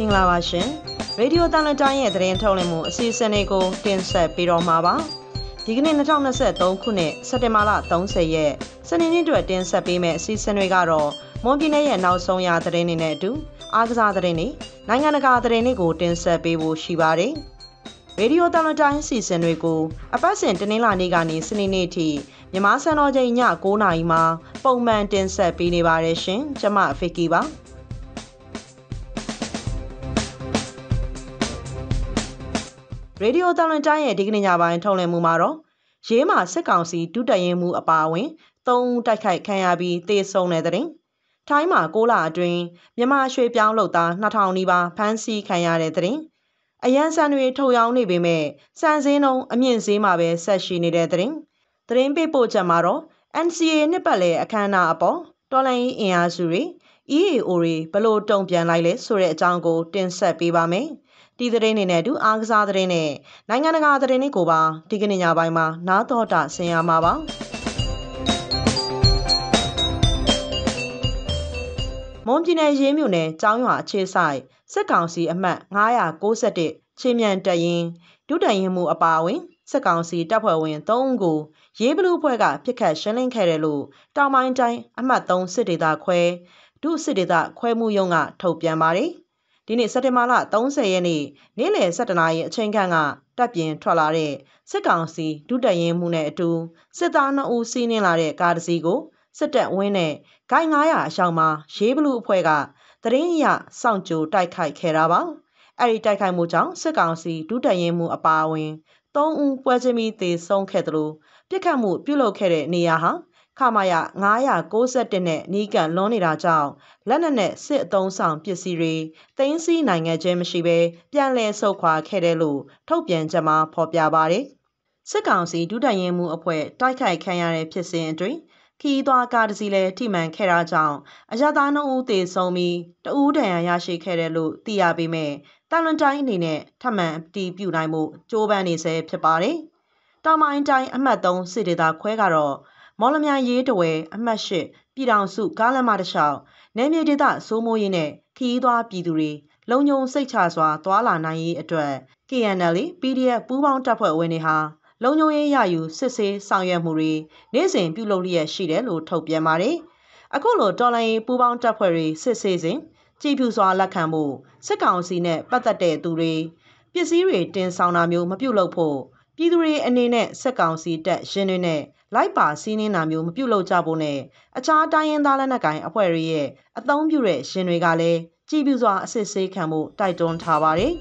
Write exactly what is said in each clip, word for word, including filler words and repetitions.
明啦吧ရှင် Radio တန်လတိုင်းရဲ့သတင်းထုတ်လွှင့်မှုအစီအစဉ်လေးကိုတင်ဆက်ပေးတော့မှာပါဒီကနေ့twenty twenty-threeခုနှစ်စက်တင်ဘာလthirtiethရက်စနေနေ့အတွက်တင်ဆက်ပေးမယ့်အစီအစဉ်တွေကတော့မွန်ပြည်နယ်ရဲ့နောက်ဆုံးရသတင်းတွေနဲ့အတူအားကစားသတင်းတွေနိုင်ငံတကာသတင်းတွေကိုတင်ဆက်ပေးဖို့ရှိပါတယ်ရေဒီယိုတန်လတိုင်းအစီအစဉ်တွေကိုအပတ်စဉ်တနင်္လာနေ့ကနေစနေနေ့ထိမြန်မာစံတော်ချိန်ညnineနာရီမှာပုံမှန်တင်ဆက်ပေးနေပါတယ်ရှင်ကျွန်မဖီကီပါရေဒီယိုတန်လတိုင်းရဲ့ဒီကနေ့ညပိုင်းထုတ်လွှင့်မှုမှာတော့ရေးမှာစစ်ကောင်စီတူးတက်ရင်မှုအပါအဝင်သုံးဦးတိုက်ခိုက်ခံရပြီးသေဆုံးတဲ့တဲ့ထိုင်းမှာsixလအတွင်းမြန်မာရွှေပြောင်းလုပ်သားtwo thousandနီးပါးဖမ်းဆီးခံရတဲ့တဲ့အရန်ဆန်တွေထုတ်ရောင်းနေပေမဲ့စံစင်းလုံးအမြင့်ဈေးမှာပဲဆက်ရှိနေတဲ့သတင်းသတင်းပေးပို့ချက်မှာတော့ N C A နှစ်ပတ်လည်အခမ်းအနားအပေါ်တော်လှန်ရေးအင်အားစုတွေ E A O တွေဘလို့တုံ့ပြန်လိုက်လဲဆိုတဲ့အကြောင်းကိုတင်ဆက်ပေးပါမယ်ဒီသတင်းတွေနဲ့အတူအားကစားသတင်းနဲ့နိုင်ငံတကာသတင်းတွေကိုပါဒီကနေ့ညပိုင်းမှာနားတော်တာဆင်ရမှာပါမွန်ပြည်နယ်ရေးမြို့နယ်ကျောင်းရွာအခြေဆိုင်စစ်ကောင်စီအမှတ်five ninety-oneချင်းမြန်တပ်ရင်းဒုတပ်ရင်းမှုအပါအဝင်စစ်ကောင်စီတပ်ဖွဲ့ဝင်threeဦးကိုရေးဘလူးဖွဲ့ကပြစ်ခတ်ရှင်းလင်းခဲ့တယ်လို့တောင်ပိုင်းတိုင်းအမှတ်threeစစ်ဒေသခွဲဒုစစ်ဒေသခွဲမှုရုံးကထုတ်ပြန်ပါတယ်ဒီနေ့စက်တင်ဘာလthirtiethရက်နေ့နေ့လယ်seven o'clockနာရီအချိန်ခန့်ကတပ်ပြင်ထွက်လာတဲ့စစ်ကောင်စီဒုတပ်ရင်းမှုနဲ့အတူစစ်သားtwoဦးစီးနင်းလာတဲ့ကားတစ်စီးကိုစစ်တပ်ဝင်းနဲ့ဂိုင်းnine hundredအရှောက်မှာရေးဘလူးအဖွဲ့ကသတင်းရစောင့်ကြိုတိုက်ခိုက်ခဲ့တာပါအဲ့ဒီတိုက်ခိုက်မှုကြောင့်စစ်ကောင်စီဒုတပ်ရင်းမှုအပါအဝင်threeဦးပွဲချင်းပြီးသေဆုံးခဲ့တယ်လို့ပြစ်ခတ်မှုပြုလုပ်ခဲ့တဲ့နေရာဟာခမာရfive ninety-oneနဲ့နီးကပ်လွန်းနေတာကြောင့်လက်နက်နဲ့စစ်အသုံးဆောင်ပစ္စည်းတွေသိမ်းဆည်းနိုင်ခဲ့ခြင်းမရှိဘဲပြန်လည်ဆုတ်ခွာခဲ့တယ်လို့ထုတ်ပြန်ချက်မှာဖော်ပြပါတယ်စစ်ကောင်စီဒုတပ်ရင်းမှုအဖွဲ့တိုက်ခိုက်ခံရတဲ့ဖြစ်စဉ်အတွင်းခီးသွားကားတစ်စီးလည်းထိမှန်ခဲ့တာကြောင့်အရသာနှုံးဦးသေဆုံးပြီးတဦးတန်ရာရရှိခဲ့တယ်လို့သိရပေမဲ့တန်လွန်တိုင်းအနေနဲ့ထပ်မံတီးပြူနိုင်မှုကြိုးပမ်းနေဆဲဖြစ်ပါတယ်။တောင်ပိုင်းတိုင်းအမှတ်threeစစ်ဒေသခွဲကတော့မော်လမြိုင်ရေးတဝဲအမှတ်eightပြည်ထောင်စုကားလမ်းမတစ်လျှောက်နယ်မြေဒေသစိုးမိုးရေးနဲ့ခီးသွားပြည်သူတွေလုံခြုံစိတ်ချစွာသွာလာနိုင်ရေးအတွက် K N L P D F ပူးပေါင်းတပ်ဖွဲ့ဝင်တွေဟာလုံခြုံရေးရယူစစ်ဆေးဆောင်ရွက်မှုတွေနေ့စဉ်ပြုလုပ်လျက်ရှိတယ်လို့ထုတ်ပြန်ပါတယ်။အခုလိုတော်လှန်ရေးပူးပေါင်းတပ်ဖွဲ့တွေစစ်ဆေးစဉ်ကြည်ဖြူစွာလက်ခံမှုစစ်ကောင်စီနဲ့ပတ်သက်တဲ့သူတွေပစ္စည်းတွေတင်ဆောင်တာမျိုးမပြုလုပ်ဖို့ပြည်သူတွေအနေနဲ့စစ်ကောင်စီတပ်ရင်းတွေနဲ့လိုက်ပါစီးနင်းတာမျိုးမပြုလုပ်ကြဖို့နဲ့အခြားတိုင်းရင်းသားလက်နက်ကိုင်အဖွဲ့တွေရဲ့အသုံးပြုတဲ့ရင်းတွေကလည်းကြည်ဖြူစွာအစစ်ဆေးခံမှုတိုက်တွန်းထားပါတယ်။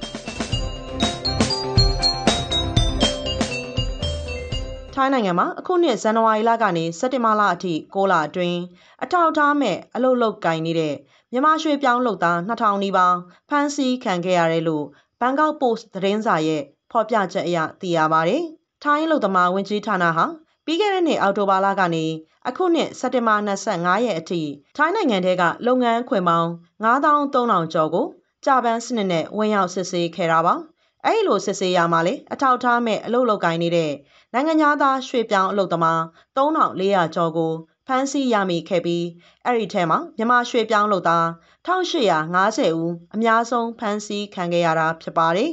ထိုင်းနိုင်ငံမှာအခုနှစ်ဇန်နဝါရီလကနေစက်တင်ဘာလအထိsixလအတွင်းအထောက်အထားမဲ့အလုပ်လုပ်ကိုင်နေတဲ့မြန်မာရွှေပြောင်းလုပ်သားtwo thousandနီးပါးဖမ်းဆီးခံခဲ့ရတယ်လို့ Bangkok Post သတင်းစာရဲ့ဖော်ပြချက်အရသိရပါတယ်။ထိုင်းအလုပ်သမားဝန်ကြီးဌာနဟာပြီးခဲ့တဲ့နှစ်အောက်တိုဘာလကနေအခုနှစ်စက်တင်ဘာtwenty-fifthရက်အထိထိုင်းနိုင်ငံထဲကလုပ်ငန်းခွင်ပေါင်းfive thousand three hundredကျော်ကိုကြာပန်းစနစ်နဲ့ဝင်ရောက်စစ်ဆေးခဲ့တာပါ။အဲ့လိုစစ်ဆေးရမှာလေအထောက်ထားမဲ့အလုပ်လုပ်ကိုင်နေတဲ့နိုင်ငံသားရွှေပြောင်းအလုပ်သမားthree thousand four hundredကျော်ကိုဖမ်းဆီးရမိခဲ့ပြီးအဲ့ဒီထဲမှာမြန်မာရွှေပြောင်းလုပ်သားeighteen fiftyဦးအများဆုံးဖမ်းဆီးခံခဲ့ရတာဖြစ်ပါတယ်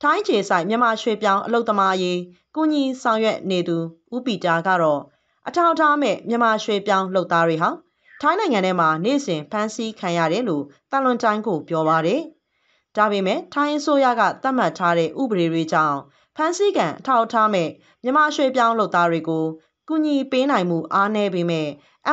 ။ထိုင်းခြေဆိုင်မြန်မာရွှေပြောင်းအလုပ်သမားရေးကုညီဆောင်ရွက်နေသူဦးပီတာကတော့အထောက်ထားမဲ့မြန်မာရွှေပြောင်းလုပ်သားတွေဟာထိုင်းနိုင်ငံထဲမှာနေ့စဉ်ဖမ်းဆီးခံရတယ်လို့တန်လွန်တိုင်းကိုပြောပါတယ်။ဒါပေမဲ့ထိုင်းအစိုးရကသတ်မှတ်ထားတဲ့ဥပဒေတွေကြောင့်ဖမ်းဆီးခံအထောက်အထားမဲ့မြန်မာရွှေပြောင်းလုပ်သားတွေကိုကူညီပေးနိုင်မှုအားနည်းပေမဲ့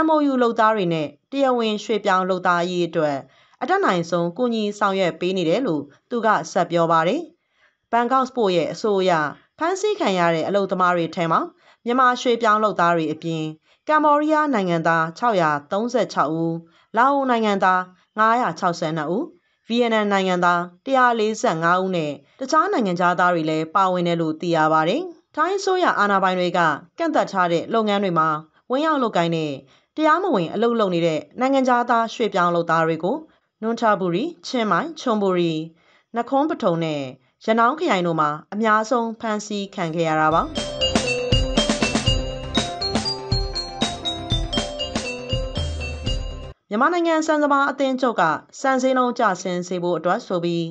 M O U လုပ်သားတွေနဲ့တရားဝင်ရွှေပြောင်းလုပ်သားရေးအတွက်အတက်နိုင်ဆုံးကူညီဆောင်ရွက်ပေးနေတယ်လို့သူကဆက်ပြောပါတယ်။ Bangkok Post ရဲ့အဆိုအရဖမ်းဆီးခံရတဲ့အလုပ်သမားတွေထဲမှာမြန်မာရွှေပြောင်းလုပ်သားတွေအပြင်ကမ္ဘောဒီးယားနိုင်ငံသားsix hundred thirty-sixဦး၊လာအိုနိုင်ငံသားfive hundred sixty-twoဦးဗီယက်နမ်နိုင်ငံသားone hundred forty-fiveဦးနဲ့တခြားနိုင်ငံသားတွေလည်းပါဝင်တယ်လို့သိရပါတယ်။ထိုင်းဆိုရအာဏာပိုင်တွေကကန့်သတ်ထားတဲ့လုပ်ငန်းတွေမှာဝင်ရောက်လုပ်ကိုင်တဲ့တရားမဝင်အလုပ်လုပ်နေတဲ့နိုင်ငံသားရွှေပြောင်းလုပ်သားတွေကိုနွန်ထာဘူရီ၊ချင်းမိုင်၊ချုံဘူရီ၊နခွန်းပထုံနဲ့ရနောင်းခရိုင်တို့မှာအများဆုံးဖမ်းဆီးခံခဲ့ရတာပါ။ မြန်မာနိုင်ငံစံကဘာအသင်းချုပ်ကစံဈေးနှုန်းကျဆင်းစေဖို့အတွက်ဆိုပြီး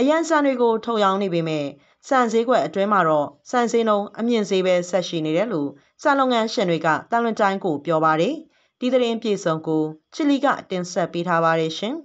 အရန်စံတွေကိုထုတ်ရောင်းနေပေမဲ့စံဈေးကွက်အတွင်းမှာတော့စံဈေးနှုန်းအမြင့်ဈေးပဲဆက်ရှိနေတယ်လို့စံလုပ်ငန်းရှင်တွေကတန်လွင်တိုင်းကိုပြောပါတယ်။ဒီသတင်းပြေဆုံးကိုချီလီကတင်ဆက်ပေးထားပါတယ်ရှင်။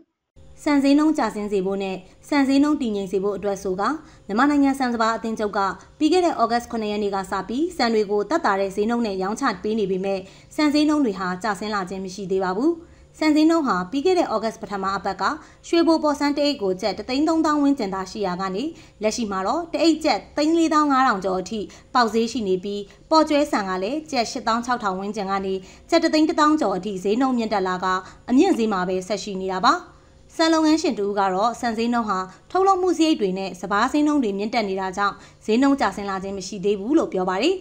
စံဈေးနှုန်းကျဆင်းစေဖို့နဲ့စံဈေးနှုန်းတည်ငြိမ်စေဖို့အတွက်ဆိုကမြန်မာနိုင်ငံစံကဘာအသင်းချုပ်ကပြီးခဲ့တဲ့ဩဂတ်စ်ခုနှစ်ရက်နေ့ကစပြီးစံတွေကိုတက်တာတဲ့ဈေးနှုန်းနဲ့ရောင်းချပေးနေပေမဲ့စံဈေးနှုန်းတွေဟာကျဆင်းလာခြင်းမရှိသေးပါဘူး။စံဈေးနှုန်းဟာပြီးခဲ့တဲ့ဩဂတ်စ်ပထမအပတ်ကရွှေဘိုပေါ်စံတအိတ်ကိုကျပ်တစ်သိန်းသုံးသောင်းဝန်းကျင်သာရှိရာကနေလက်ရှိမှာတော့တအိတ်ကျပ်တစ်သိန်းလေးသောင်းငါးထောင်ကျော်အထိပေါက်ဈေးရှိနေပြီးပေါ်ကျွဲစံကလည်းကျပ်ရှစ်သောင်းခြောက်ထောင်ဝန်းကျင်ကနေကျပ်တစ်သိန်းတစ်သောင်းကျော်အထိဈေးနှုန်းမြင့်တက်လာကအမြင့်ဈေးမှာပဲဆက်ရှိနေတာပါ။စံလုပ်ငန်းရှင်တူဦးကတော့စံဈေးနှုန်းဟာထုတ်လုပ်မှုစရိတ်တွေနဲ့စပါးဈေးနှုန်းတွေမြင့်တက်နေတာကြောင့်ဈေးနှုန်းကျဆင်းလာခြင်းမရှိသေးဘူးလို့ပြောပါတယ်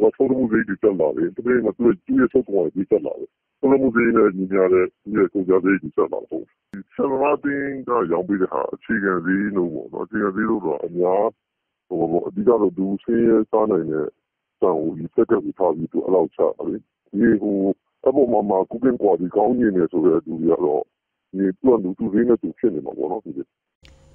။ဘာထုတ်လုပ်မှုစရိတ်တွေတက်လာတယ်။တကယ်မှသူကကျူးရထုတ်ကုန်တွေတက်လာတယ်။ထုတ်လုပ်မှုစရိတ်နဲ့ညီမျှတဲ့ကျူးရကုန်ကျစရိတ်တွေတက်လာတော့ဆန်မာတင်ကရောင်းပြီးတဲ့ဟာအခြေခံဈေးနှုန်းပေါ့နော်။အခြေခံဈေးနှုန်းတော့အများဟိုအဓိကတော့ဒူးဆင်းရဲစားနိုင်တဲ့စံကိုဒီစက်တွေထားပြီးသူအလောက်ချတယ်။ဒီဟိုအပေါ်မှာမှာကုကင်းကွာဒီကောင်းနေတယ်ဆိုတဲ့သူတွေကတော့ဒီတော့လူသူတွေနဲ့သူဖြစ်နေမှာပေါ့နော်ဒီ။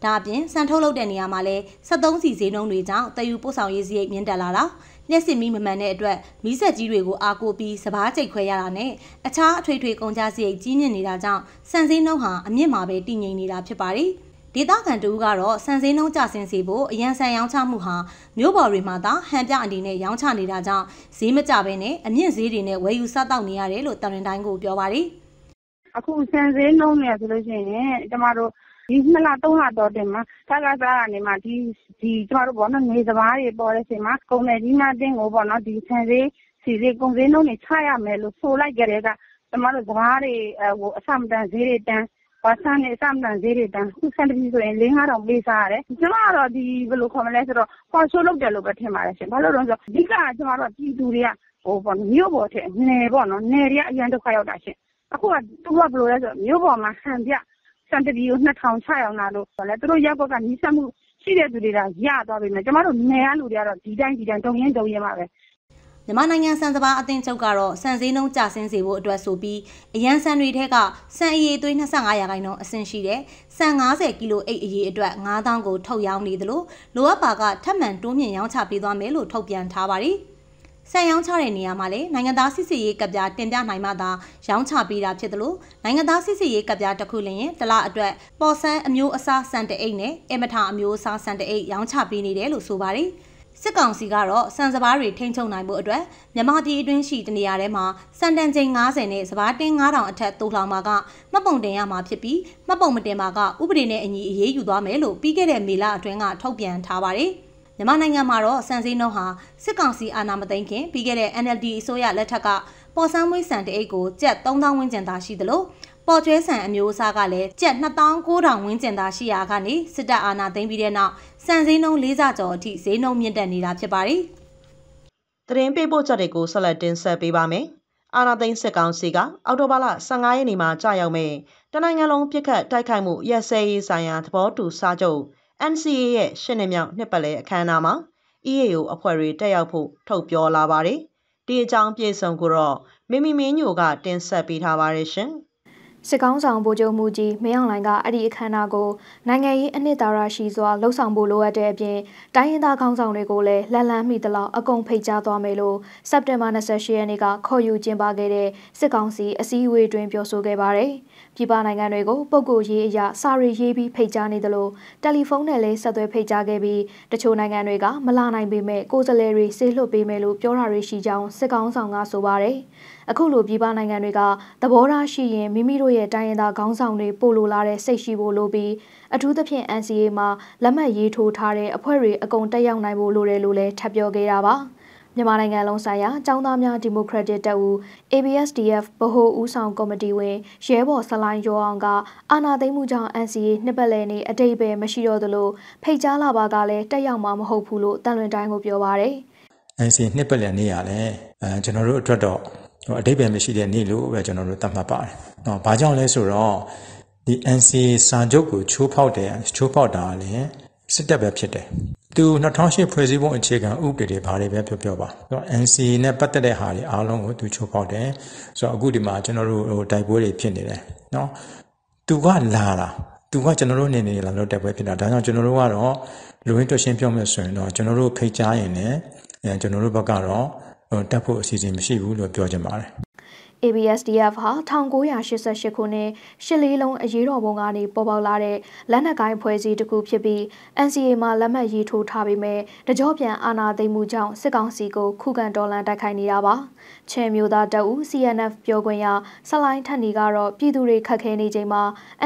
ဒါအပြင်စံထုတ်လုပ်တဲ့နေရာမှာလဲစက်သုံးစီဈေးနှုန်းတွေကြောင့်တည်ယူပို့ဆောင်ရေးစရိတ်မြင့်တက်လာတာ၊လျှက်စစ်မီးမမှန်တဲ့အတွက်မီးစက်ကြီးတွေကိုအားကိုးပြီးစပါးကြိတ်ခွဲရတာနဲ့အခြားအထွေထွေကုန်ကျစရိတ်ကြီးမြင့်နေတာကြောင့်စံဈေးနှုန်းဟာအမြင့်မှာပဲတည်ငြိမ်နေတာဖြစ်ပါတယ်။ဒေသခံတူကတော့စံဈေးနှုန်းကျဆင်းစေဖို့အရန်ဆန်ရောင်းချမှုဟာမြို့ပေါ်တွေမှာသာဟန်ပြအနေနဲ့ရောင်းချနေတာကြောင့်ဈေးမကျဘဲနဲ့အမြင့်ဈေးတွေနဲ့ဝယ်ယူစားတောက်နေရတယ်လို့တရင်တိုင်းကိုပြောပါတယ်။အခုစံဈေးနှုန်းနေဆိုလို့ရှိရင်ကျမတို့ဒီနှစ်လသုံးလတော့တင်မှာထပ်ကစားကနေမှဒီဒီကျမတို့ဘောနော်နေစပါးတွေပေါ်တဲ့အချိန်မှာကုန်တယ်ကြီးများတင်းကိုပေါ့နော်ဒီစံဈေးစီဈေးကုန်ဈေးနှုန်းတွေချရမယ်လို့ဆိုလိုက်ကြတဲ့ကကျမတို့စပါးတွေဟိုအဆမတန်ဈေးတွေတန်းဘာသာနဲ့အဆမတန်ဈေးတွေတန်းခုစံတပီဆိုရင်လေးငါးထောင်ပေးစားရတယ်ကျမကတော့ဒီဘယ်လိုခေါ်မလဲဆိုတော့ပေါ်ဆိုးလုပ်တယ်လို့ပဲထင်ပါတယ်ရှင်ဘာလို့လဲဆိုတော့အဓိကကျမတို့ပြည်သူတွေကဟိုပေါ့မြို့ပေါ်ထဲနေပေါ့နော်နေတွေကအရန်ဒုက္ခရောက်တာရှင်အခုကသူကဘယ်လိုလဲဆိုမြို့ပေါ်မှာဟန်ပြစံတပီကိုနှစ်ထောင်ခြောက်လာလို့ဆိုလဲသူတို့ရပ်ကွက်ကနီးစပ်မှုရှိတဲ့သူတွေကရသွားပြီနဲ့ကျမတို့နယ်အလူတွေကတော့ဒီတိုင်းဒီတိုင်းတုံရင်းတုံရင်းပါပဲမြန်မာနိုင်ငံစံကဘာအသင်းချုပ်ကတော့စံဈေးနှုန်းကျဆင်းစေဖို့အတွက်ဆိုပြီးအရန်စံတွေထက်ကစံအရည်အသွေး၂၅ရာခိုင်နှုန်းအဆင့်ရှိတဲ့စံငါးဆယ်ကီလိုအိတ်အရည်အတွက်ငါးသောင်းကိုထုတ်ရောင်းနေတယ်လို့လိုအပ်ပါကထပ်မံတိုးမြင့်ရောင်းချပေးသွားမယ်လို့ထုတ်ပြန်ထားပါတယ်ဆန်ရောင်းချတဲ့နေရာမှာလည်းနိုင်ငံသားစစ်စစ်ရေးကပ်ပြားတင်ပြနိုင်မှသာရောင်းချပေးတာဖြစ်တယ်လို့နိုင်ငံသားစစ်စစ်ရေးကပ်ပြားတစ်ခုလျင်တစ်လအတွက်ပေါ်ဆန်းအမျိုးအစားစံတအိတ်နဲ့အမထာအမျိုးအစားစံတအိတ်ရောင်းချပေးနေတယ်လို့ဆိုပါတယ်စစ်ကောင်စီကတော့စံစပါးတွေထိန်းချုပ်နိုင်ဖို့အတွက်မြန်မာပြည်အတွင်းရှိတနေရာထဲမှာစံတန်ချိန်ငါးဆယ်နဲ့စပါးတင်းငါးထောင်အထက်သို့လောင်မှာကမှတ်ပုံတင်ရမှာဖြစ်ပြီးမှတ်ပုံမတင်မှာကဥပဒေနဲ့အညီအရေးယူသွားမယ်လို့ပြီးခဲ့တဲ့မေလအတွင်းကထုတ်ပြန်ထားပါတယ်မြန်မာနိုင်ငံမှာတော့စံဈေးနှုန်းဟာစစ်ကောင်စီအာဏာမသိမ်းခင်ပြီးခဲ့တဲ့ N L D အစိုးရလက်ထက်ကပေါ်ဆန်းမွေးစံတအိတ်ကိုကျပ်သုံးသောင်းဝန်းကျင်သာရှိသလိုပေါ်ကျွဲစံအမျိုးအစားကလည်းကျပ်နှစ်သောင်းကိုးထောင်ဝန်းကျင်သာရှိရာကနေစစ်တပ်အာဏာသိမ်းပြီးတဲ့နောက်စံဈေးနှုန်းလေးဆကျော်အထိဈေးနှုန်းမြင့်တက်နေတာဖြစ်ပါတယ်။သတင်းပေးပို့ချက်တွေကိုဆက်လက်တင်ဆက်ပေးပါမယ်။အာဏာသိမ်းစစ်ကောင်စီကအောက်တိုဘာလဆယ့်ငါးရက်နေ့မှာကြာရောက်မဲ့တနိုင်ငံလုံးပြစ်ခတ်တိုက်ခိုက်မှုရပ်စဲရေးဆိုင်ရာသဘောတူစာချုပ်N C A ရဲ့ရှစ်နှစ်မြောက်နှစ်ပတ်လည်အခမ်းအနားမှာ E A O အဖွဲ့တွေတက်ရောက်ဖို့ထုတ်ပြောလာပါတယ်။ဒီအကြောင်းပြည့်စုံကိုတော့မမီမင်းညိုကတင်ဆက်ပေးထားပါတယ်ရှင်။စစ်ကောင်းဆောင်ဗိုလ်ချုပ်မှုကြီးမင်းအောင်လှိုင်ကအဲ့ဒီအခမ်းအနားကိုနိုင်ငံရေးအနှစ်သာရရှိစွာလှုပ်ဆောင်ဖို့လိုအပ်တဲ့အပြင်တိုင်းရင်းသားကောင်းဆောင်တွေကိုလည်းလက်လန်းမိသလောက်အကုန်ဖိတ်ကြားသွားမယ်လို့စက်တင်ဘာ၂၈ရက်နေ့ကခေါ်ယူကျင်းပခဲ့တဲ့စစ်ကောင်စီအစည်းအဝေးတွင်ပြောဆိုခဲ့ပါတယ်။ပြည်ပနိုင်ငံတွေကိုပုဂ္ဂိုလ်ရေးအရာစာရီရေးပြီးဖိတ်ကြားနေသလိုတယ်လီဖုန်းနဲ့လည်းဆက်သွယ်ဖိတ်ကြားခဲ့ပြီးတချို့နိုင်ငံတွေကမလာနိုင်ပေမဲ့ကိုယ်စားလှယ်တွေဆေးလွှတ်ပေးမယ်လို့ပြောတာတွေရှိကြောင်းစစ်ကောင်ဆောင်ကဆိုပါတယ်။အခုလိုပြည်ပနိုင်ငံတွေကသဘောထားရှိရင်မိမိတို့ရဲ့တိုင်းရင်းသားခေါင်းဆောင်တွေပို့လိုလာတဲ့စိတ်ရှိဖို့လိုပြီးအထူးသဖြင့် N C A မှာလက်မှတ်ရေးထိုးထားတဲ့အဖွဲ့တွေအကုန်တက်ရောက်နိုင်ဖို့လိုတယ်လို့လည်းထပ်ပြောခဲ့တာပါ။မြန်မာနိုင်ငံလုံးဆိုင်ရာကျောင်းသားများဒီမိုကရက်တစ်တပ်ဦး A B S D F ဗဟိုဦးဆောင်ကော်မတီဝင်ရဲဘော်ဆလိုင်းရောအောင်ကအာဏာသိမ်းမှုကြောင့် N C A နှစ်ပတ်လည်နေ့အတိတ်ပဲမရှိတော့သလိုဖိတ်ကြားလာပါကလည်းတက်ရောက်မှာမဟုတ်ဘူးလို့တန်လွင်တိုင်းကိုပြောပါတယ်။ N C A နှစ်ပတ်လည်နေ့ရလဲအဲကျွန်တော်တို့အတွက်တော့အတိတ်ပဲမရှိတဲ့နေ့လို့ပဲကျွန်တော်တို့သတ်မှတ်ပါတယ်။နော်ဘာကြောင့်လဲဆိုတော့ဒီ N C A စာချုပ်ကိုချိုးဖောက်တယ်ချိုးဖောက်တာလည်းစစ်တပ်ပဲဖြစ်တယ် Do two thousandဖွဲ့စည်းပုံ အခြေခံဥပဒေတွေဘာတွေပဲပြောပြောပါ N C A နဲ့ပတ်သက်တဲ့ဟာတွေအားလုံးကိုသူချုပ်ပေါက်တယ် ဆိုတော့အခုဒီမှာကျွန်တော်တို့ဟိုတိုက်ပွဲတွေဖြစ်နေတယ် နော် သူကလာတာ သူကကျွန်တော်တို့နေနေလာလို့တိုက်ပွဲဖြစ်တာ ဒါကြောင့်ကျွန်တော်တို့ကတော့လူရင်းတွက်ရှင်းပြောမယ်ဆိုရင်တော့ကျွန်တော်တို့ဖိတ်ကြားရင်လည်း ကျွန်တော်တို့ဘက်ကတော့တက်ဖို့အစီအစဉ်မရှိဘူးလို့ပြောချင်ပါတယ် A B S D F ဟာ nineteen eighty-eight ခုနှစ် ရှစ်လေးလုံးအရေးတော်ပုံကနေပေါ်ပေါက်လာတဲ့လက်နက်ကိုင်ဖွဲ့စည်းတစ်ခုဖြစ်ပြီး N C A မှာလက်မှတ်ရေးထိုးထားပေမဲ့တကြော့ပြန်အာဏာသိမ်းမှုကြောင့်စစ်ကောင်စီကိုခုခံတော်လှန်တိုက်ခိုက်နေတာပါ ချဲ့မျိုးသားတပ်ဦး C N F ပြောခွင့်ရ ဆလိုင်းထန်နီကတော့ပြည်သူတွေခက်ခဲနေချိန်မှာ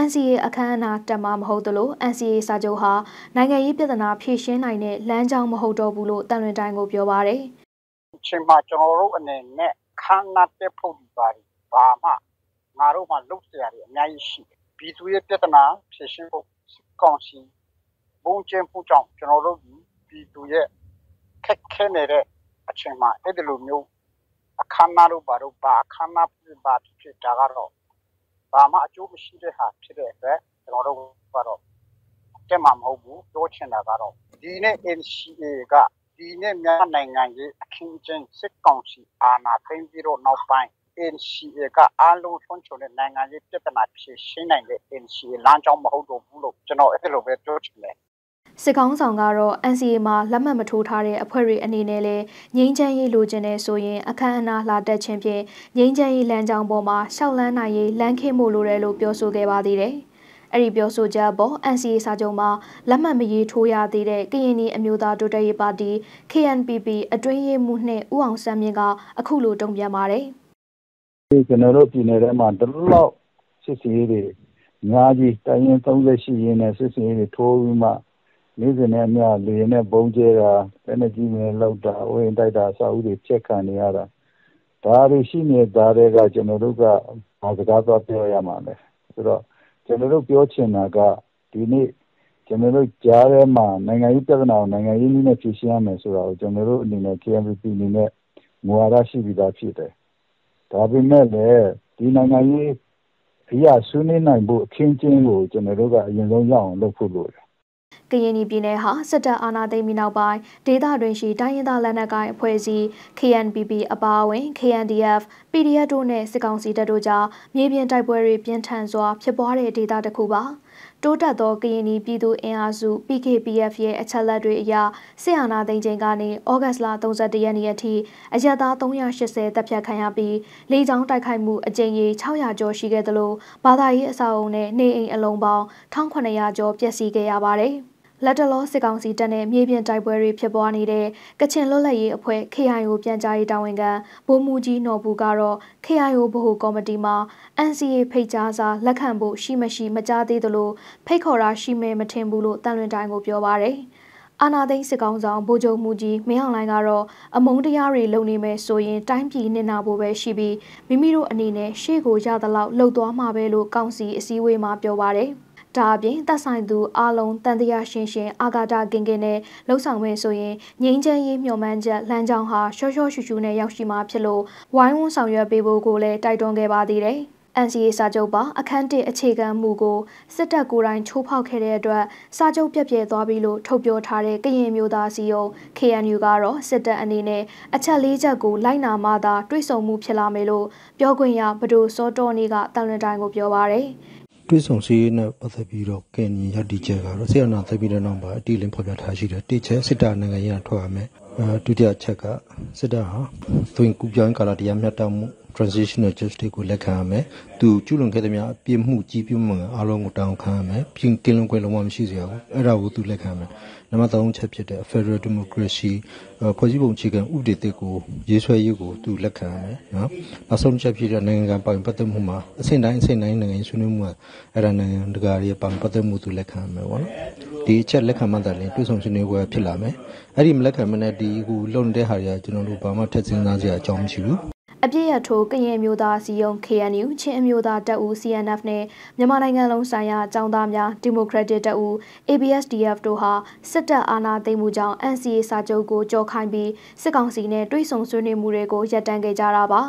N C A အခမ်းအနားတက်မှာမဟုတ်သလို N C A စာချုပ်ဟာနိုင်ငံရေးပြဿနာဖြေရှင်းနိုင်တဲ့လမ်းကြောင်းမဟုတ်တော့ဘူးလို့တန်လွင်တိုင်းကိုပြောပါတယ် ချင်းမှာကျွန်တော်တို့အနေနဲ့ခန်းနာတက်ဖို့ဒီပါဒီဘာမှငါတို့မှလုပ်เสียရတဲ့အများကြီးရှိတယ်ပြည်သူရဲ့ပြဿနာဖြေရှင်းဖို့ကောင်းစီဘုံကျင်းဖို့ကြောင့်ကျွန်တော်တို့ဒီပြည်သူရဲ့ခက်ခဲနေတဲ့အခြေမှာအဲ့ဒီလိုမျိုးအခန်းနာတို့ဘာတို့ဘာအခန်းနာပြဘာဖြစ်တာကတော့ဘာမှအကျိုးမရှိတဲ့ဟာဖြစ်တဲ့အတွက်ကျွန်တော်တို့ကတော့တက်မှာမဟုတ်ဘူးပြောချင်တာကတော့ဒီနေ့ ဒီနေ့မြန်မာနိုင်ငံရေးအခင်းကျင်းစစ်ကောင်စီအာဏာသိမ်းပြီးတော့နောက်ပိုင်း N C A ကအားလုံးထွန်းချွန်တဲ့နိုင်ငံရေးပြဿနာဖြေရှင်းနိုင်တဲ့ N C A လမ်းကြောင်းမဟုတ်တော့ဘူးလို့ကျွန်တော်အဲ့လိုပဲပြောချင်တယ် စစ်ကောင်စီကတော့ N C A မှာလက်မှတ်မထိုးထားတဲ့အဖွဲ့တွေအနေနဲ့လည်းငြိမ်းချမ်းရေးလိုချင်နေဆိုရင်အခမ်းအနားလာတက်ခြင်းဖြင့်ငြိမ်းချမ်းရေးလမ်းကြောင်းပေါ်မှာရှောက်လန်းနိုင်ရေးလမ်းခင်းဖို့လိုတယ်လို့ပြောဆိုခဲ့ပါသေးတယ် အဲ့ဒီပြောဆိုကြပေါ် N C A စာချုပ်မှာလက်မှတ်မရေးထိုးရသေးတဲ့ကရင်နီအမျိုးသားတိုးတက်ရေးပါတီ K N P P အတွင်းရေးမှူးနဲ့ဦးအောင်ဆန်းမြင့်ကအခုလိုတုံ့ပြန်ပါတယ်ကျွန်တော်တို့ပြည်နယ်ထဲမှာတလောက်စစ်စီရေးတွေအများကြီးတိုင်းရင်း ကျွန်တော်တို့ပြောချင်တာကဒီနေ့ကျွန်တော်တို့ကြားထဲမှာနိုင်ငံရေးပြဿနာကိုနိုင်ငံရေးနည်းနဲ့ဖြေရှင်းရမယ်ဆိုတာကိုကျွန်တော်တို့အနေနဲ့ ကရင်နီပြည်နယ်ဟာစစ်တပ်အာဏာသိမ်းပြီးနောက်ပိုင်းဒေသတွင်းရှိတိုင်းရင်းသားလက်နက်ကိုင်အဖွဲ့အစည်း K N P P အပါအဝင် K N D F P D F တို့နဲ့စစ်ကောင်စီတပ်တို့ကြားမြေပြင်တိုက်ပွဲတွေပြင်းထန်စွာဖြစ်ပွားတဲ့ဒေသတစ်ခုပါ တိုးတက်သောကရင်နီပြည်သူအင်အားစု P K P F ရဲ့အချက်လက်တွေအရစစ်အာဏာသိမ်းချိန်ကနေ August လ thirty-one ရက်နေ့အထိအရပ်သား three hundred eighty တပ်ဖြတ်ခံရပြီး လေကြောင်းတိုက်ခိုက်မှုအကြိမ်ရေ six hundred ကျော်ရှိခဲ့သလိုဘာသာရေးအဆောက်အအုံနဲ့နေအိမ်အလုံးပေါင်း one thousand seven hundred ကျော်ပျက်စီးခဲ့ရပါတယ် လက်တလောစစ်ကောင်စီတပ်နဲ့မြေပြင်တိုက်ပွဲတွေဖြစ်ပွားနေတဲ့ကချင်လွတ်လပ်ရေးအဖွဲ့ K I O ပြန်ကြားရေးတာဝန်ခံဗိုလ်မှူးကြီးနော်ဘူကတော့ K I O ဗဟိုကော်မတီမှာN C A ဖိတ်ကြားစာလက်ခံဖို့ရှိမရှိမကြားသေးသလိုဖိတ်ခေါ်တာရှိမယ်မထင်ဘူးလို့တန်လွင်တိုင်းကိုပြောပါတယ် အာဏာသိမ်းစစ်ကောင်ဆောင်ဗိုလ်ချုပ်မှူးကြီးမင်းအောင်လှိုင်ကတော့အမုန်းတရားတွေလုပ်နေမယ်ဆိုရင်တိုင်းပြည်နစ်နာဖို့ပဲရှိပြီးမိမိတို့အနေနဲ့ရှေ့ကိုရသလောက်လှုပ်သွားမှာပဲလို့ကောင်စီအစည်းအဝေးမှာပြောပါတယ် ဒါအပြင်သက်ဆိုင်သူအားလုံးတန်တရားရှင်ရှင်အာဂါတာကင်ကင်နဲ့လှုပ်ဆောင်မယ်ဆိုရင်ငြိမ်းချမ်းရေးမျှော်မှန်းချက်လမ်းကြောင်းဟာရှော့ရှော့ရှူရှူနဲ့ရောက်ရှိမှာဖြစ်လို့ဝိုင်းဝန်းဆောင်ရွက်ပေးဖို့ကိုလည်းတိုက်တွန်းခဲ့ပါသေးတယ် N C A စာချုပ်ပါအခန်း one အခြေခံမူကိုစစ်တပ်ကိုယ်တိုင်ချိုးဖောက်ခဲ့တဲ့အတွက်စာချုပ်ပြည့်ပြည့်သွားပြီလို့ထုတ်ပြောထားတဲ့ကရင်မျိုးသားအစည်းအရုံး K N U ကတော့စစ်တပ်အနေနဲ့အချက် four ချက်ကိုလိုက်နာမှသာတွေ့ဆုံမှုဖြစ်လာမယ်လို့ပြောခွင့်ရဗဒိုစောတော်နေကတန်လွင်တိုင်းကိုပြောပါတယ် တွေ့ဆုံစည်းနဲ့ပတ်သက်ပြီးတော့ကရင်ရည်ရည်ချက်ကတော့စစ်အာဏာသိမ်းပြီးတဲ့နောက်မှာအတိအလင်းဖော်ပြထားရှိတယ်တိကျစစ်တပ်နိုင်ငံရေးအထွတ်အမြတ်ဒုတိယချက်ကစစ်တပ်ဟာသွင်ကူးပြောင်းကာလတရားမျှတမှု transitional justice ကိုလက်ခံရမယ်သူကျူးလွန်ခဲ့တဲ့များအပြစ်မှုကြီးပြမှုအလုံးကိုတောင်းခံရမယ်ပြင်တင်းလုံးခွင့်လုံးဝမရှိစေရဘူးအဲ့ဒါကိုသူလက်ခံရမယ်နံပါတ် three ချက်ဖြစ်တဲ့ Federal Democracy ဖွဲ့စည်းပုံအခြေခံဥပဒေကိုရေးဆွဲရေးကိုသူလက်ခံရမယ်နော်နောက်ဆုံးချက်ဖြစ်တဲ့နိုင်ငံကပိုင်ပတ်သက်မှုမှာအဆင့်တိုင်းအဆင့်တိုင်းနိုင်ငံရေးဆွေးနွေးမှုအဲ့ဒါနိုင်ငံတကာရဲ့ပိုင်ပတ်သက်မှုသူလက်ခံရမယ်ပေါ့နော်ဒီအချက်လက်ခံမှသာလျှင်တွေ့ဆုံဆွေးနွေးပွဲဖြစ်လာမယ်အဲ့ဒီမလက်ခံမနဲ့ဒီအခုလုံတဲ့ဟာတွေကကျွန်တော်တို့ဘာမှထက်စင်းစားစရာအကြောင်းမရှိဘူး အပြည့်အထိုးကရင်မျိုးသားအစည်းအရုံး K N U ချင်းအမျိုးသားတပ်ဦး C N F နဲ့မြန်မာနိုင်ငံလုံးဆိုင်ရာကျောင်းသားများဒီမိုကရက်တစ်တပ်ဦး A B S D F တို့ဟာစစ်တပ်အာဏာသိမ်းမှုကြောင့် N C A စာချုပ်ကိုကြော်ခိုင်းပြီးစစ်ကောင်စီနဲ့တွေ့ဆုံဆွေးနွေးမှုတွေကိုရပ်တန့်ခဲ့ကြတာပါ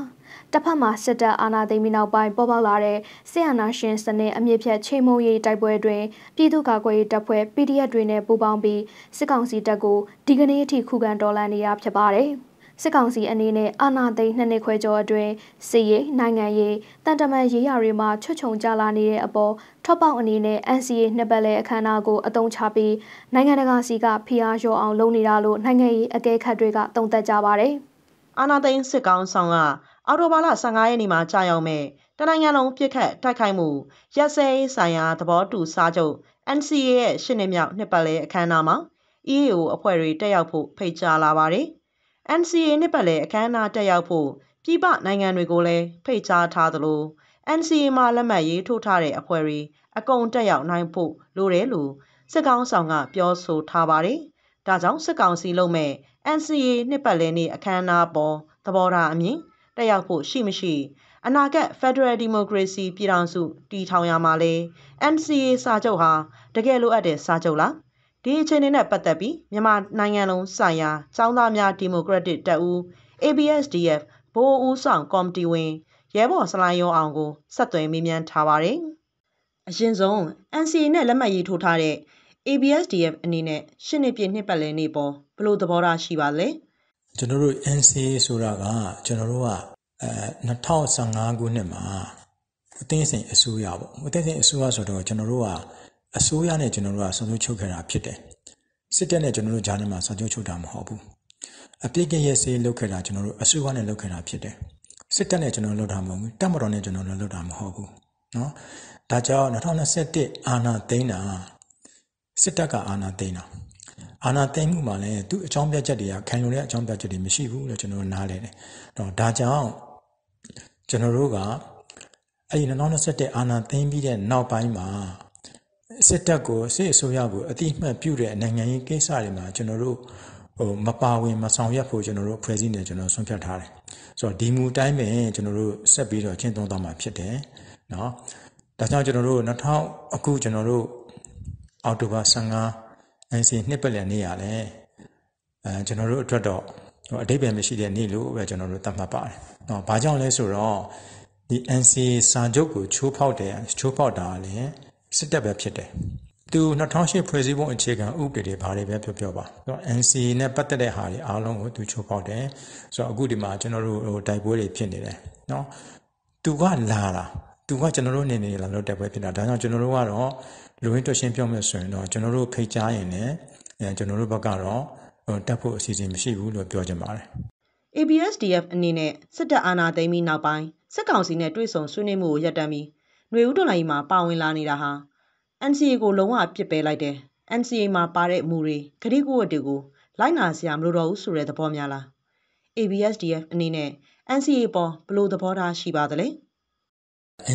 တိုက်ပွဲတွေပြင်းထန်စွာဖြစ်ပွားနေတဲ့ဒေသတွင်းရှိတိုင်းရင်းသားလက်နက်ကိုင်အဖွဲ့အစည်း K N U Tapama Seta Ana de Minau by Bobalare, Seana Shinsane, Amipia Chemoye Tabuedre, Pidukague Tapue, Pidiadrine, Bubambi, Sekansi Dago, Diganeti Kugandolani Aptabare. Sekansi Anine, Ana de Naneque Joadre, Seye, Nangaye, Tantama Yarima, Chuchon Jalani Abo, Topa Anine, N C A, Nebele, Kanago, Adon Chapi, Nanganagasiga, Piajo, and Lonidalo, Nangaye, Ake Kadriga, Tonta Jabare. Ana de Sekan Sanga. အော်တိုဘာလ ၁၅ ရက်နေ့မှာကြာရောက်မယ် တနိုင်ငံလုံးပြစ်ခတ်တိုက်ခိုက်မှု ရပ်စဲရေးဆိုင်ရာသဘောတူစာချုပ် N C A ရဲ့ရှစ်နှစ်မြောက်နှစ်ပတ်လည်အခမ်းအနားမှာ E A O အဖွဲ့တွေတက်ရောက်ဖို့ဖိတ်ကြားလာပါတယ် N C A နှစ်ပတ်လည်အခမ်းအနားတက်ရောက်ဖို့ ပြည်ပနိုင်ငံတွေကိုလည်းဖိတ်ကြားထားသလို N C A မှာလက်မှတ်ရေးထိုးထားတဲ့အဖွဲ့တွေအကုန်တက်ရောက်နိုင်ဖို့လိုတယ်လို့ စစ်ကောင်စီကပြောဆိုထားပါတယ် ဒါကြောင့်စစ်ကောင်စီလုပ်မဲ့ N C A နှစ်ပတ်လည်နေ့အခမ်းအနားပေါ်သဘောထားအမြင် တက်ရောက်ဖို့ရှိမရှိအနာဂတ်ဖက်ဒရယ်ဒီမိုကရေစီပြည်ထောင်စုတည်ထောင်ရမှာလဲ N C A စာချုပ်ဟာတကယ်လိုအပ်တဲ့စာချုပ်လားဒီအခြေအနေနဲ့ပတ်သက်ပြီးမြန်မာနိုင်ငံလုံးဆိုင်ရာကျောင်းသားများဒီမိုကရက်တစ်တပ်ဦး A B S D F ဘိုးဦးဆောင်ကော်မတီဝင်ရဲဘော်စလိုင်းရုံးအောင်ကိုဆက်သွယ်မေးမြန်းထားပါတယ်အရင်ဆုံး N C A နဲ့လက်မှတ်ရေးထိုးထားတဲ့ A B S D F အနေနဲ့ ရှစ်နှစ်ပြည့်နှစ်ပတ်လည်နေ့ပေါ်ဘယ်လိုသဘောထားရှိပါလဲ ကျွန်တော်တို့ N C A ဆိုတာကကျွန်တော်တို့က အဲ အာနာသိန်းမှုမှာလည်းသူ့အကြောင်းပြချက်တွေကခံယူတဲ့အကြောင်းပြချက်တွေမရှိဘူးလို့ကျွန်တော်နားလည်တယ်။တော့ဒါကြောင့်ကျွန်တော်တို့ကအရင် အဲ့ဒီနှစ်ပတ်လည်နေ့ကလည်းကျွန်တော်တို့အတွက်တော့အဓိပ္ပာယ်မရှိတဲ့နေ့လို့ပဲကျွန်တော်တို့သတ်မှတ်ပါတယ်။နော်။ဘာကြောင့်လဲဆိုတော့ဒီ သူကလာတာသူကကျွန်တော်တို့နေနေလာလို့တက်ပွဲဖြစ်တာဒါကြောင့်ကျွန်တော်တို့ကတော့လူဝင်တွက်ရှင်းပြောမယ်ဆိုရင်တော့ကျွန်တော်တို့ဖိတ်ကြားရင်လည်းကျွန်တော်တို့ဘက်ကတော့တက်ဖို့အစီအစဉ်မရှိဘူးလို့ပြောချင်ပါတယ် A B S D F အနေနဲ့စစ်တပ်အာဏာသိမ်းပြီးနောက်ပိုင်းစစ်ကောင်စီနဲ့တွေ့ဆုံဆွေးနွေးမှုရပ်တန့်ပြီးຫນွေဥတော်လိုင်းမှာပါဝင်လာနေတာဟာ N C A ကိုလုံးဝပစ်ပယ်လိုက်တယ် N C A မှာပါတဲ့မူတွေဂရိကဝတ်တွေကိုလိုက်နာစရာမလိုတော့ဘူးဆိုတဲ့သဘောများလား A B S D F အနေနဲ့ N C A ပေါ်ဘယ်လိုသဘောထားရှိပါသလဲ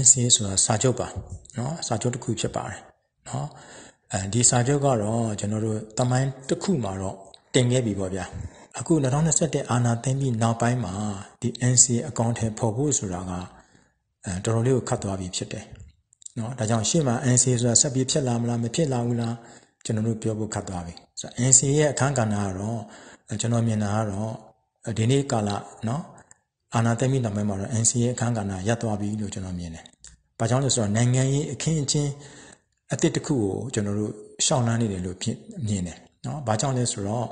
N C A ဆိုတာစာချုပ်ပါเนาะစာချုပ်တစ်ခုဖြစ်ပါတယ်เนาะအဲဒီစာချုပ်ကတော့ကျွန်တော်တို့တမိုင်းတစ်ခုမှာတော့တင်ခဲ့ပြီပေါ့ဗျာအခု ၂၀၂၁ အာဏာသိမ်းပြီးနောက်ပိုင်းမှာဒီ N C A အကောင့်ထဲပေါ်ဖို့ဆိုတာကတော်တော်လေးကိုခတ်သွားပြီဖြစ်တယ်เนาะဒါကြောင့်ရှေ့မှာ N C A ဆိုတာဆက်ပြီးဖြစ်လာမလားမဖြစ်လာဘူးလားကျွန်တော်တို့ပြောဖို့ခတ်သွားပြီဆို N C A ရဲ့အခန်းကဏ္ဍကတော့ကျွန်တော်မြင်တာကတော့ဒီနေ့ကာလเนาะ အာနာသိမိနာမည်မှာတော့ N C A အခန်းကဏ္ဍရပ်သွားပြီလို့ကျွန်တော်မြင်တယ်။ဘာကြောင့်လဲဆိုတော့နိုင်ငံရေးအခင်းအကျင်းအသစ်တစ်ခုကိုကျွန်တော်တို့ရှောင်နှမ်းနေတယ်လို့မြင်တယ်။နော်။ဘာကြောင့်လဲဆိုတော့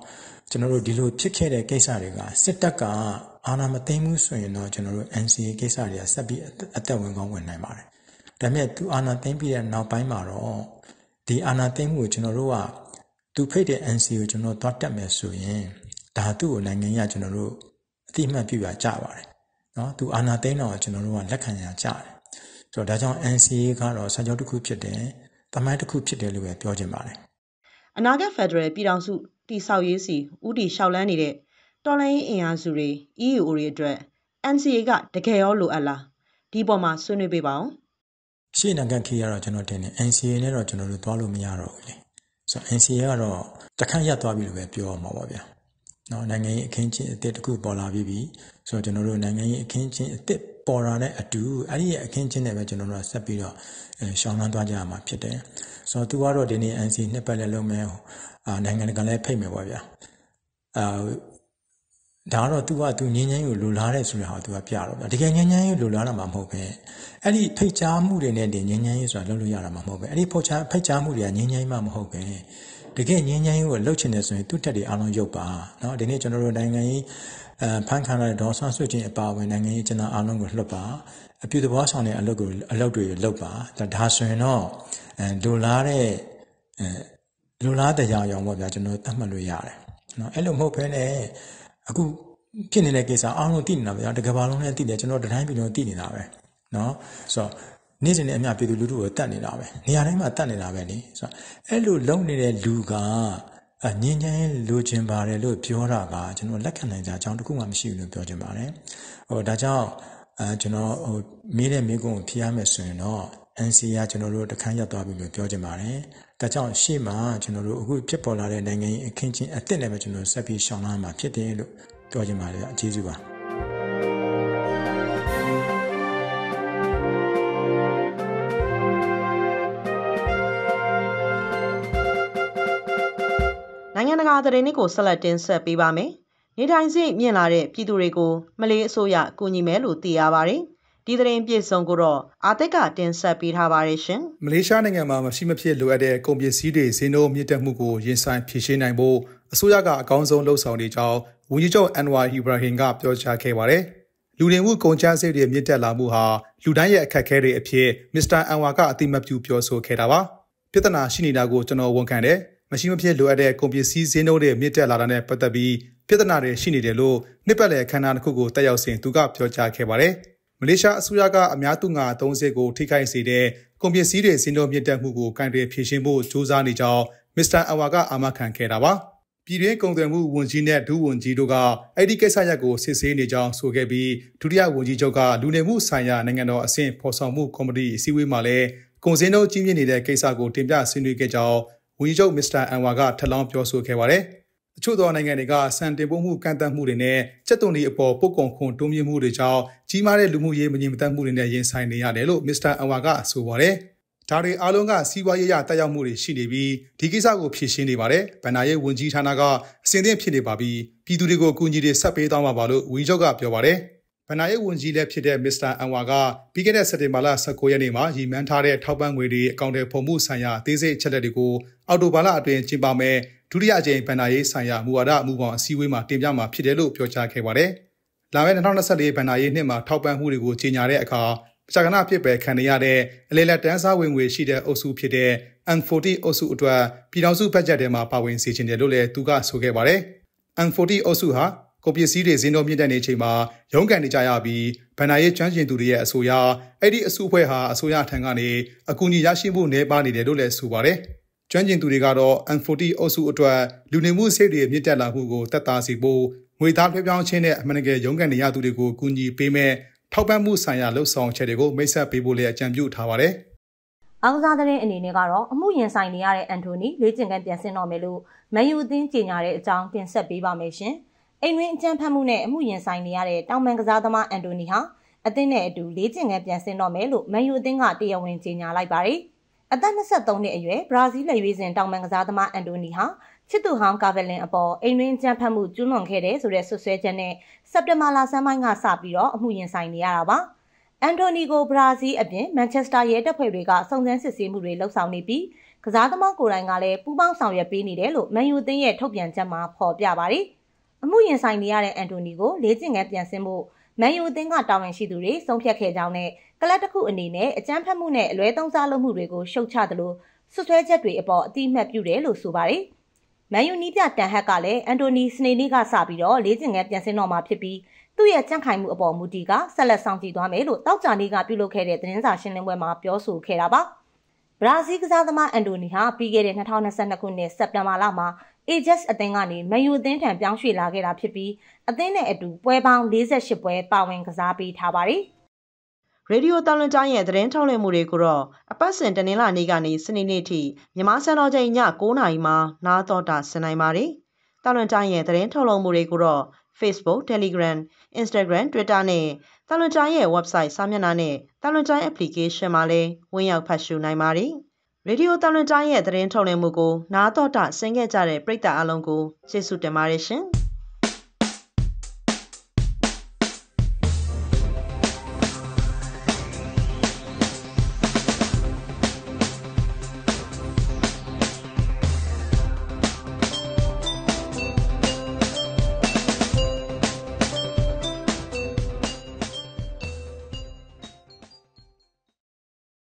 ကျွန်တော်တို့ဒီလိုဖြစ်ခဲ့တဲ့ကိစ္စတွေကစစ်တပ်ကအာဏာမသိမ်းမှုဆိုရင်တော့ကျွန်တော်တို့ N C A ကိစ္စတွေကဆက်ပြီးအသက်ဝင်ကောင်းဝင်နိုင်ပါတယ်။ဒါပေမဲ့သူအာဏာသိမ်းပြီးတဲ့နောက်ပိုင်းမှာတော့ဒီအာဏာသိမ်းမှုကိုကျွန်တော်တို့ကသူဖိတ်တဲ့ N C A ကိုကျွန်တော်တို့သွားတက်မယ်ဆိုရင်ဒါသူ့ကိုနိုင်ငံရေးကျွန်တော်တို့အတိအမှတ်ပြုရကြပါတယ်။ နော်သူအာနာသိန်းတော့ကျွန်တော်တို့ကလက်ခံရကြတယ်ဆိုတော့ဒါကြောင့် N C A ကတော့စာချုပ်တစ်ခုဖြစ်တယ်တမိုင်းတစ်ခုဖြစ်တယ်လို့ပဲပြောချင်ပါတယ်အနာဂတ်ဖက်ဒရယ်ပြည်ထောင်စုတည်ဆောက်ရေးစီဦးတည်ရှောက်လန်းနေတဲ့တော်လှန်ရေးအင်အားစုတွေ E A O တွေအတွက် N C A ကတကယ်ရောလိုအပ်လားဒီပေါ်မှာဆွေးနွေးပေးပါအောင်ရှေ့နိုင်ငံခေတ်ကတော့ကျွန်တော်တင်တယ် N C A နဲ့တော့ကျွန်တော်တို့သွားလို့မရတော့ဘူးလေဆိုတော့ N C A ကတော့တခန့်ရပ်သွားပြီလို့ပဲပြောရမှာပါဗျာ နော်နိုင်ငံရေးအခင်းအကျင်းအသစ်တစ်ခုပေါ်လာပြီးပြီဆိုတော့ကျွန်တော်တို့နိုင်ငံရေးအခင်းအကျင်းအသစ်ပေါ်လာတဲ့အတူအဲ့ဒီအခင်းအကျင်းတွေပဲကျွန်တော်တို့ဆက်ပြီးတော့ရှောင်းနှမ်းသွားကြရမှာဖြစ်တယ်ဆိုတော့သူကတော့ဒီနေ့ N C A နှစ်ပတ်လည်လုံးမယ်နိုင်ငံတကာလည်းဖိတ်မယ်ပေါ့ဗျာအာ Daro tu are to Ninian Lulares Rahatu Piaro, but again Ninian Lulana Mamope. Any Pajamurin and the Ninian is a Lulana Mamope. Any Pajamuria Ninian Mamope. The gay Ninian were luchiness and tutari along Yopa. Now the nature of Dangai Pankana Dawson switching about when Nangana along with Lopa. A beautiful was on a logo, a logo, Lopa, that has no know. And Lulare Lula the young woman that you know Tamaluya. Now, Elo Mopene. Aku kini nak kisah, awal tu tiada, ada kebalan yang tiada, jenama dah hampir yang tiada nawe, no, so ni jenis yang apa itu lulu atau ni nawe, ni ada yang atau ni nawe ni, so elu long ni lelu ga, ni ni lelu jembar lelu piora ga, jenama lakukan aja, jangan tu kuam siul piora jembar, oh dah jauh, jenama mila mila piara mesin no, N C A jenama lelu dah kaya tu abis piora jembar. Tajam siapa jenar lu cepat lari dengan kencing aten lepas jenar sepi syarana macam itu tu aja malah jizuah. Nanya nak ada ni kosala tensa piba me, ni dah ini ni lari pidu reko Malay soya kuni melu tiawari. Tidakan biasa guru, adakah tensa pirawarishan? Malaysia ni memang masih mempunyai luar daya kompetensi di seno mengetahui insan pilihan ibu. Sujaga kawasan Lausan di jauh, wujud Anwar Ibrahim gap tercakap kepada. Luaran konca sendiri mengetahui lamu ha, luaran kekere apik, Mister Anwar kata mampu biasa kerawa. Pertanyaan sini dagu cina wongkan deh, masih mempunyai luar daya kompetensi seno mengetahui larangan pertabi. Pertanyaan sini dulu, Nepal kanan kuku tayar sentuh gap tercakap kepada. Malaysia Sujaga Amyatunga Tongse go Tikai Side, Compiesi de Sindomieta Mugu Kandre Pishimbo Chuzani Jao, Mister Awaga Amakan Kerava. Pire Kongdemu Wunjine Du Wunjidoga, Edike Sayago Sese Nijang Sugebi, Turia Wunjijoga, Lunemu Saya Nangano Asin Posamu Comedy Siwi Male, Konzeno Jimini de Kesago Timda Sinuke Jao, Wunjo Mister Awaga Talam Piosu Kevare. Chudon Nanganga, Sante Bomu Kanta Murine, Chatoni Apo, Pokon, Tomi Murichao, Chimare Lumuye, Minimta Murine, Yensaini Adelo, Mister Awaga, Suware, Tari Alonga, Siwaya Tayamuri, Shidibi, Tikisago Pishinibare, Panaye Wunji Tanaga, Sende Pidibabi, Pidurigo Kunji Sape Damabalo, Wijoga Piovare, Panaye Wunji Lepide, Mister Awaga, Pigana Satimala Sakoyanima, Yimantare, Tabanguidi, Counter Pomusaya, Tese Chaladigo, Adubala, Chimbame, Turia Jane Panaye Saya Muada Muban Siwima Timyama Pidelu Piocha Keware. Laven Nana Sale Panaye Nima Taupan Hurigo Chinareka, Chagana Pepe Kanayade, Lela Dansa Wingwe Shida Osu Pide, and forty Osu Utua, Pidansu Pajadema Pawin Sichin Dole Tuga Sugeware, and forty Osuha, Copia Series in Omidanechima, Yongani Jayabi, Panaye Chanjin Duria Soya, Edi Asupeha, Soya Tangani, Akuni Yashimu Nebani de Dole Suware. Chanjin Turigado and forty Osu Utua, Lunemu Sede, Nitala Hugo, Tata Sibo, without Pebang Chene, Manage, Yongania Turigo, Kunji, Peme, Taubamu Saya, Losong Chedego, Mesa Pibule, Chambu Taware. Alzadre and Negaro, Muyan Siniare Antony, Liting and Piacinomelu, Mayu Din Tinare, Tang Pinsepiba Mission, Amin Champamune, Muyan Siniare, Tangazadama Antoniha, Atene do Liting and Piacinomelu, Mayu Dinga, dear Wintina Library. Adakah satu tahun ini Brazil lewizin tang mengazadama Indonesia, citu ham kavelin apa Indonesia pemu julung kere surat sesuatu sebab malah sama dengan sabila mungkin saya apa Indonesia Brazil abang Manchester yaitu perikah sangat sesi mulai langsung nipi kezadama kurang ale pubang sangat pini delu menyudin ye topian jemaah pahaya bari mungkin saya Indonesia lezat yang semu menyudin katawin siduri sampai kejaune. Kalau tak kau ini ne, jangan mune lewat angsalam murego syukur dulu. Sesuai jadwal apa tim mapu dulu subari. Mayu ni dia tengah kali, Indonesia ni kah sabila lejengat yang senama pipi. Tu ya jangan kamu apa mudiga, salah sanksi tuan melu. Tahu jangan kamu perlu kereta transaksi lembut mapu susu keraba. Brazil zaman Indonesia pikiran tahun sembilan puluh sembilan malam, ejas atengan mayu dengan yang sui lagi pipi. Atengan itu pembang lezat sebuah pawang kesabi thabari. Radio Talon Giant Rentale Murikuro, a person Danila Nigani, Sininiti, Yamasa Janya Konaima, Nato da Senaimari, Talon Giant Rentalo Murikuro, Facebook, Telegram, Instagram, Twitter ne, Talon Giant website Samyanane, Talon Giant application Male, Winyak Pashu Naimari, Radio Talon Giant Rentale Mugo, Nato da Sengajare, Break the Alongo, Jesu Demarishin.